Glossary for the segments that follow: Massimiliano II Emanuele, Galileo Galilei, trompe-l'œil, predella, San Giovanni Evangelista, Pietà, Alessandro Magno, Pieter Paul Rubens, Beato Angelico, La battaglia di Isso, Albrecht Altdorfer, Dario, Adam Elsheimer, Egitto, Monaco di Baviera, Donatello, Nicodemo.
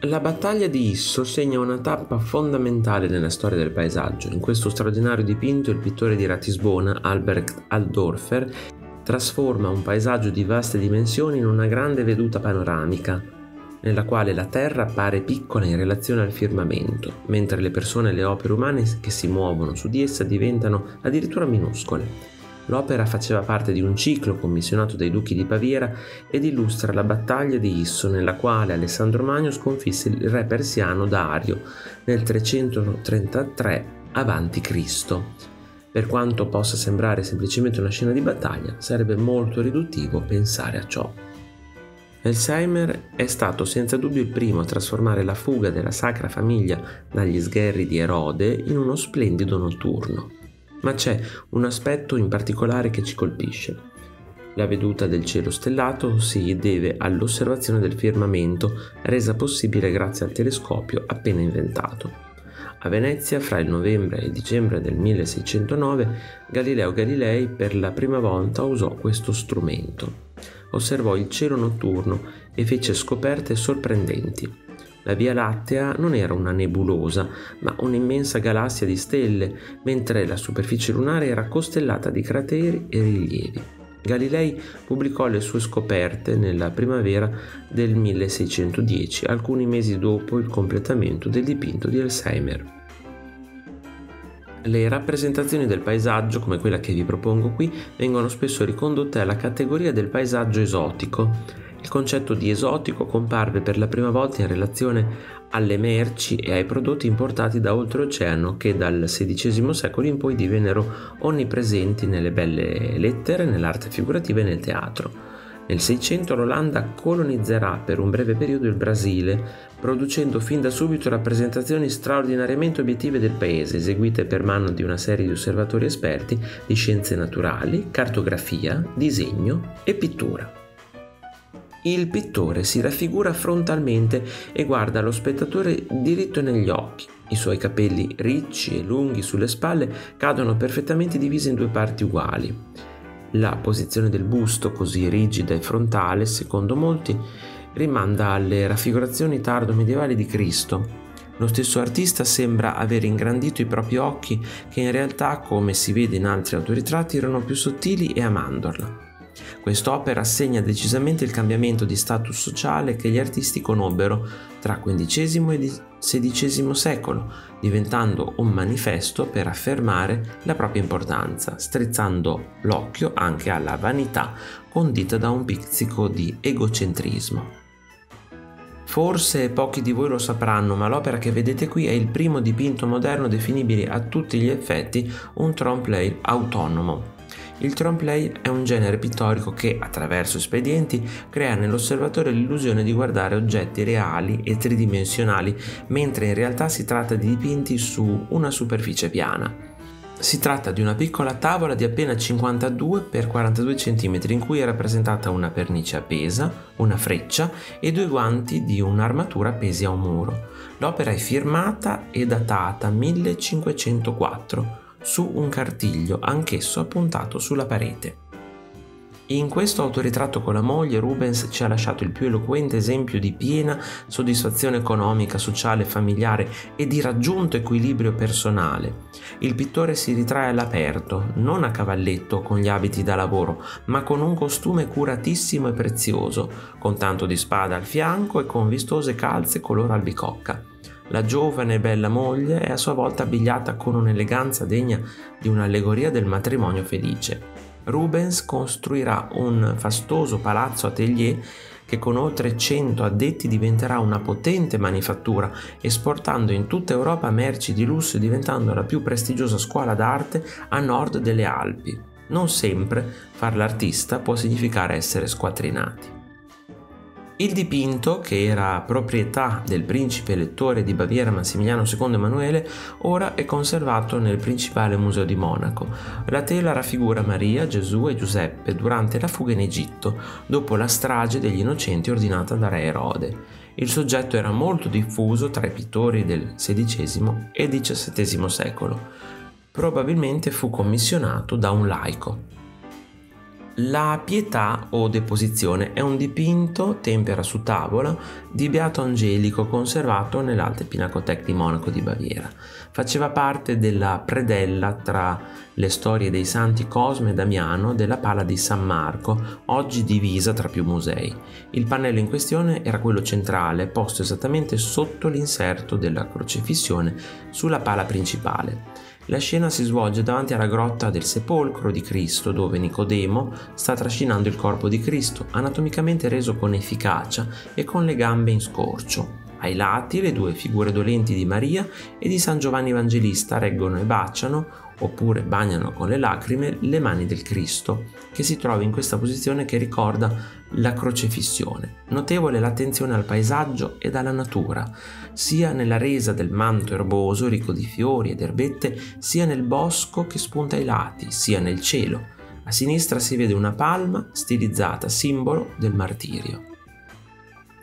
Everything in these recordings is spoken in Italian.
La battaglia di Isso segna una tappa fondamentale nella storia del paesaggio. In questo straordinario dipinto il pittore di Ratisbona, Albrecht Altdorfer, trasforma un paesaggio di vaste dimensioni in una grande veduta panoramica, nella quale la terra appare piccola in relazione al firmamento, mentre le persone e le opere umane che si muovono su di essa diventano addirittura minuscole. L'opera faceva parte di un ciclo commissionato dai duchi di Baviera ed illustra la battaglia di Isso, nella quale Alessandro Magno sconfisse il re persiano Dario nel 333 a.C. Per quanto possa sembrare semplicemente una scena di battaglia, sarebbe molto riduttivo pensare a ciò. Elsheimer è stato senza dubbio il primo a trasformare la fuga della Sacra Famiglia dagli sgherri di Erode in uno splendido notturno. Ma c'è un aspetto in particolare che ci colpisce. La veduta del cielo stellato si deve all'osservazione del firmamento, resa possibile grazie al telescopio appena inventato. A Venezia, fra il novembre e il dicembre del 1609, Galileo Galilei per la prima volta usò questo strumento. Osservò il cielo notturno e fece scoperte sorprendenti. La Via Lattea non era una nebulosa, ma un'immensa galassia di stelle, mentre la superficie lunare era costellata di crateri e rilievi. Galilei pubblicò le sue scoperte nella primavera del 1610, alcuni mesi dopo il completamento del dipinto di Elsheimer. Le rappresentazioni del paesaggio, come quella che vi propongo qui, vengono spesso ricondotte alla categoria del paesaggio esotico. Il concetto di esotico comparve per la prima volta in relazione alle merci e ai prodotti importati da oltreoceano, che dal XVI secolo in poi divennero onnipresenti nelle belle lettere, nell'arte figurativa e nel teatro. Nel 600 l'Olanda colonizzerà per un breve periodo il Brasile, producendo fin da subito rappresentazioni straordinariamente obiettive del paese, eseguite per mano di una serie di osservatori esperti di scienze naturali, cartografia, disegno e pittura. Il pittore si raffigura frontalmente e guarda lo spettatore diritto negli occhi. I suoi capelli ricci e lunghi sulle spalle cadono perfettamente divisi in due parti uguali. La posizione del busto, così rigida e frontale, secondo molti, rimanda alle raffigurazioni tardo-medievali di Cristo. Lo stesso artista sembra aver ingrandito i propri occhi, che in realtà, come si vede in altri autoritratti, erano più sottili e a mandorla. Quest'opera segna decisamente il cambiamento di status sociale che gli artisti conobbero tra XV e XVI secolo, diventando un manifesto per affermare la propria importanza, strizzando l'occhio anche alla vanità condita da un pizzico di egocentrismo. Forse pochi di voi lo sapranno, ma l'opera che vedete qui è il primo dipinto moderno definibile a tutti gli effetti un trompe-l'œil autonomo. Il trompe-l'œil è un genere pittorico che, attraverso espedienti, crea nell'osservatore l'illusione di guardare oggetti reali e tridimensionali, mentre in realtà si tratta di dipinti su una superficie piana. Si tratta di una piccola tavola di appena 52 x 42 cm in cui è rappresentata una pernice appesa, una freccia e due guanti di un'armatura appesi a un muro. L'opera è firmata e datata 1504. Su un cartiglio, anch'esso appuntato sulla parete. In questo autoritratto con la moglie, Rubens ci ha lasciato il più eloquente esempio di piena soddisfazione economica, sociale, familiare e di raggiunto equilibrio personale. Il pittore si ritrae all'aperto, non a cavalletto con gli abiti da lavoro, ma con un costume curatissimo e prezioso, con tanto di spada al fianco e con vistose calze color albicocca. La giovane e bella moglie è a sua volta abbigliata con un'eleganza degna di un'allegoria del matrimonio felice. Rubens costruirà un fastoso palazzo atelier che con oltre 100 addetti diventerà una potente manifattura, esportando in tutta Europa merci di lusso e diventando la più prestigiosa scuola d'arte a nord delle Alpi. Non sempre far l'artista può significare essere squatrinati. Il dipinto, che era proprietà del principe elettore di Baviera Massimiliano II Emanuele, ora è conservato nel principale museo di Monaco. La tela raffigura Maria, Gesù e Giuseppe durante la fuga in Egitto, dopo la strage degli innocenti ordinata da re Erode. Il soggetto era molto diffuso tra i pittori del XVI e XVII secolo. probabilmente fu commissionato da un laico. La Pietà o Deposizione è un dipinto, tempera su tavola, di Beato Angelico conservato nell'Alte Pinacothèque di Monaco di Baviera. Faceva parte della predella tra le storie dei santi Cosme e Damiano della Pala di San Marco, oggi divisa tra più musei. Il pannello in questione era quello centrale, posto esattamente sotto l'inserto della crocifissione sulla pala principale. La scena si svolge davanti alla grotta del sepolcro di Cristo, dove Nicodemo sta trascinando il corpo di Cristo, anatomicamente reso con efficacia e con le gambe in scorcio. Ai lati le due figure dolenti di Maria e di San Giovanni Evangelista reggono e baciano, oppure bagnano con le lacrime, le mani del Cristo, che si trova in questa posizione che ricorda la crocifissione. Notevole l'attenzione al paesaggio e alla natura, sia nella resa del manto erboso ricco di fiori ed erbette, sia nel bosco che spunta ai lati, sia nel cielo. A sinistra si vede una palma stilizzata, simbolo del martirio.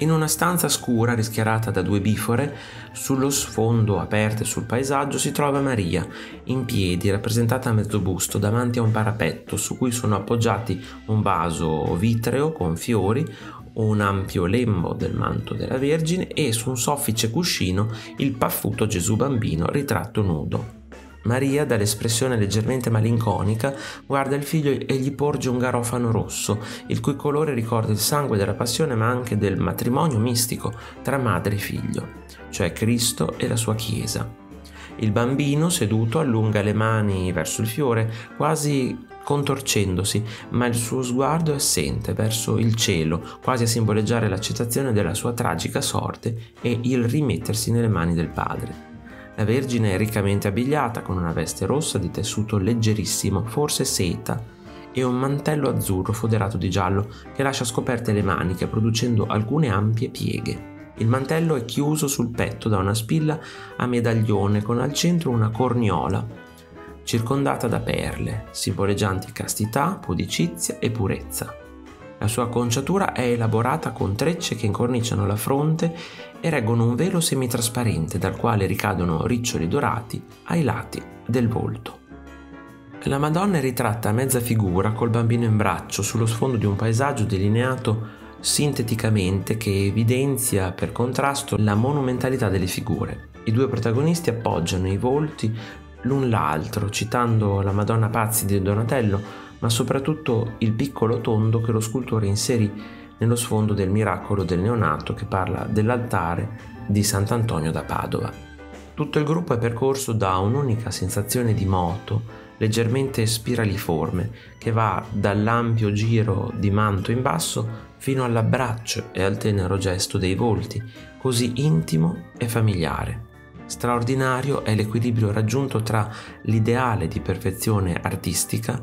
In una stanza scura rischiarata da due bifore, sullo sfondo aperto sul paesaggio si trova Maria, in piedi, rappresentata a mezzo busto davanti a un parapetto su cui sono appoggiati un vaso vitreo con fiori, un ampio lembo del manto della Vergine e su un soffice cuscino il paffuto Gesù bambino ritratto nudo. Maria, dall'espressione leggermente malinconica, guarda il figlio e gli porge un garofano rosso, il cui colore ricorda il sangue della passione ma anche del matrimonio mistico tra madre e figlio, cioè Cristo e la sua Chiesa. Il bambino, seduto, allunga le mani verso il fiore, quasi contorcendosi, ma il suo sguardo è assente verso il cielo, quasi a simboleggiare l'accettazione della sua tragica sorte e il rimettersi nelle mani del padre. La Vergine è riccamente abbigliata con una veste rossa di tessuto leggerissimo, forse seta, e un mantello azzurro foderato di giallo che lascia scoperte le maniche producendo alcune ampie pieghe. Il mantello è chiuso sul petto da una spilla a medaglione con al centro una corniola circondata da perle, simboleggianti castità, pudicizia e purezza. La sua conciatura è elaborata con trecce che incorniciano la fronte e reggono un velo semitrasparente dal quale ricadono riccioli dorati ai lati del volto. La Madonna è ritratta a mezza figura col bambino in braccio sullo sfondo di un paesaggio delineato sinteticamente che evidenzia per contrasto la monumentalità delle figure. I due protagonisti appoggiano i volti l'un l'altro, citando la Madonna Pazzi di Donatello, ma soprattutto il piccolo tondo che lo scultore inserì nello sfondo del miracolo del neonato che parla dell'altare di Sant'Antonio da Padova. Tutto il gruppo è percorso da un'unica sensazione di moto, leggermente spiraliforme, che va dall'ampio giro di manto in basso fino all'abbraccio e al tenero gesto dei volti, così intimo e familiare. Straordinario è l'equilibrio raggiunto tra l'ideale di perfezione artistica